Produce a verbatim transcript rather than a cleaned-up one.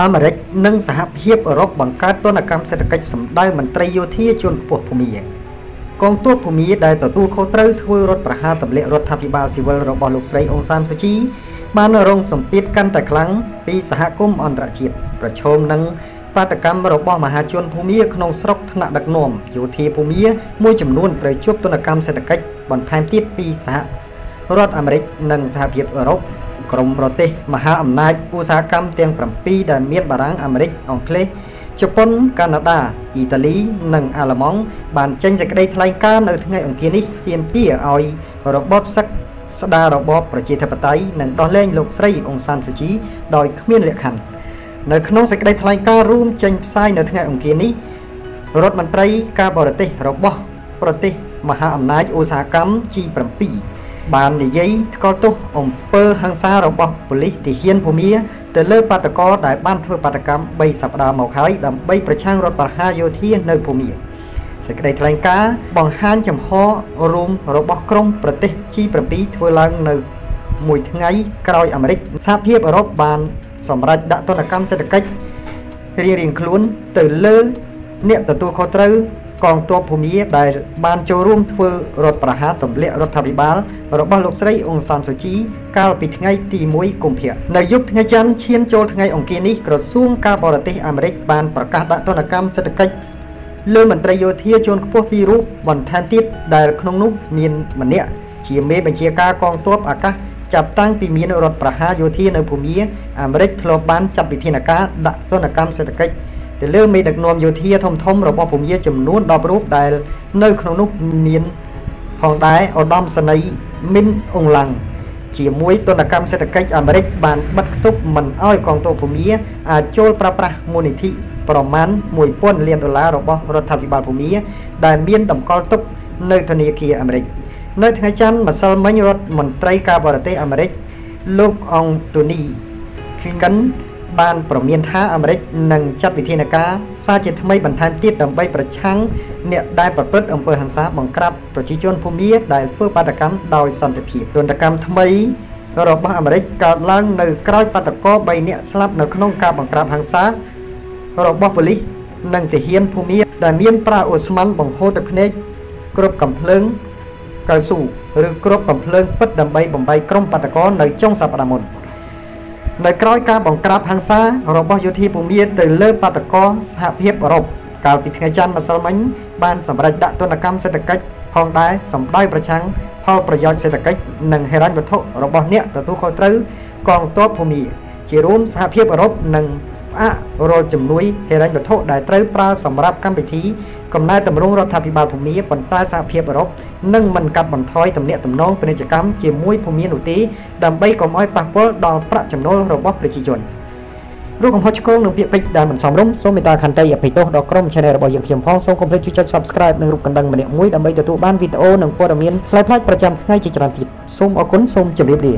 อเมริกนั่งสหภาพยุโรปบังคับต้นกรรมเศรษฐกิจสำได้มันตรโยที่ชนปวดภูมิกองตัวภูมิได้ต่อตู้เขาเตะทวีรถประหารตำเละรถทัพพิบาลสิวลรบลุกไซองซามสุชีมานรงสมปิดกันแต่ครั้งปีสหกรมอันตรจิตประชมนั่งปาตกรรมรบมหาชนภูมิขนมสรกถนัดดักนมอยู่ที่ภูมิมวยจำนวนประชุบต้นกรรมเศรษฐกิจบอลไทม์ที่ปีสหรถอเมริกนั่งสหภาพยุโรปกรมประเทศมหาอำนาจอุตสาหกรรมเตียงปรำปีดานเมียนบารังอเมริกอังกฤษญี่ปุ่นแคนาดาอิตาลีนังอาลมองบานเจนจากได้ทลายการในทั้งไงอังกฤษนี้เตรียมที่จะเอาระบบสักสดาระบบประชาธิปไตยนั่งดอลเล่นโลกไซองซานสุชีโดยเมียนเลือกหันในขนมจากได้ทลายการร่วมเจนไซในทั้งไงอังกฤษนี้รถมันไตรกาบรเตระบบประเทศมหาอำนาจอุตสาหกรรมจีปรำปีบานในยัยก็ตุกองเปอร์ฮังซาเราบอกบุลิติเฮียนภูมิแต่เลิกปาตกอได้บ้านเพื่อปาตกรรมใบสัปดาห์หมอกไข่ดำใบประช่างรถปาหาโยที่ในภูมิสกัดทลายกาบองฮันจำฮอรวมเราบอกกรงประเทศจีประปีทเวลังในมวยทั้งไงกลอยอเมริกซาเพียบอรบบานสมรัฐดัตนกรรมเศรษฐกิจเรียงคลุ้นแต่เลิกเนี่ยแต่ตัวเขาเตอร์กองตัวภูมิได้บานโจร่วมทวีรถประหารตำเละรถทัพบิบาลรถบรรลุไซองซามสุชีกาลปิดไงตีมวยกุมเพียในยุคไงจันเชียนโจไงองเกนิกระทรวงการบริเตอเมริกบานประกาศต้นกรรมเศรษฐกิจเลื่อนมันตรโยเทียจนพวกพิรุบอนแทนติดได้ขนมนุ๊กมีนมันเนี่ยเชียเมบัญชีการกองตัวอากาศจับตั้งปีมีนรถประหารโยเทียในภูมิอเมริกทลบบานจับปิดที่นักดัตต้นกรรมเศรษฐกิจแต่เรื่องมีดักนวมโยเทียทมทมเราบอกผมเยี่ยจำนวนดอกรูปได้เนื้อขนมนุ๊กเมียนพองได้อดอมสไนมินองหลังเฉียมวยต้นกรรมเศรษฐกิจอเมริกบานบัดทุบมันอ้อยกองตัวผมเยี่ยอาโจลประประมูลนิธิประมาณมวยป้นเรียนดอลลาร์เราบอกรัฐบาลผมเยี่ยได้เมียนต่ำกอลทุบเนื้อธนิกีอเมริกเนื้อทั้งชั้นมาสั่งมันรถมันไตรกาบรเตอเมริกลูกองตุนีขึ้นกันบานประเมียนท่าอเมริกนั่งจับวิธีนักซาจิตทำไมบันทันติดดำใบประชังเนี่ยได้ประพฤติอำเภอหันซาบังกรับประชิดโจนภูมิได้เพื่อปฏิกรรมโดยสันติภาพโดนปฏิกรรมทำไมเราบอกอเมริกการล้างในกล้อยปฏิกรรมใบเนี่ยสลับในขนมกาบังกรับหันซาเราบอกบุลินั่งติเฮียนภูมิได้เมียนปลาอุสมันบังโฮตะเนกกรบกำเพลิงกระสูหรือกรบกำเพลิงปัดดำใบบังใบกรมปฏิกรรมในจ้องสัปดาห์มนในกล้อยการบังกราบหังซาเราบอกอยู่ที่ภูมิเตยเลิกปาตกอสหภาพอรบกล่าวปิดไงจันมาสมัยบ้านสำหรับดัตตนกรรมเศรษฐกิจพองได้สำได้ประชังพอประโยชน์เศรษฐกิจหนึ่งเฮรันวัตถุเราบอกเนี่ยตัวตู้เขาเตยกองตัวภูมิจีรุ่มสหภาพอรบหนึ่งอะโรจำนุยเฮรันวัตถุได้เตยปลาสำหรับการปิดทีกำนัลตำรงรัฐบาลภูมิปนใต้สหภาพอรบนั่งมันกับบรรทอยตำเนียตำน้องเป็นกิจกรรมเจียมมวยภูมิหนุตีดำใบกอมอ้อยปากโป้ดอลประจำโนระบบประชิจนรูปของพ่อชกงหนุ่มเปียกไปดามันสองรุ่มโซมิตาคันไตอภิโตดอกกรมชาแนลระบบยังเขียมฟ้องทรงคอมเพล็กซ์ช่วยจัด subscribe หนึ่งรูปกันดังมันเนี่ยมวยดำใบตัวตู้บ้านวิดีโอหนึ่งโปรดเมียนไล่พลาดประจำให้จิตรันติดส้มอกุลส้มจำเรียบดี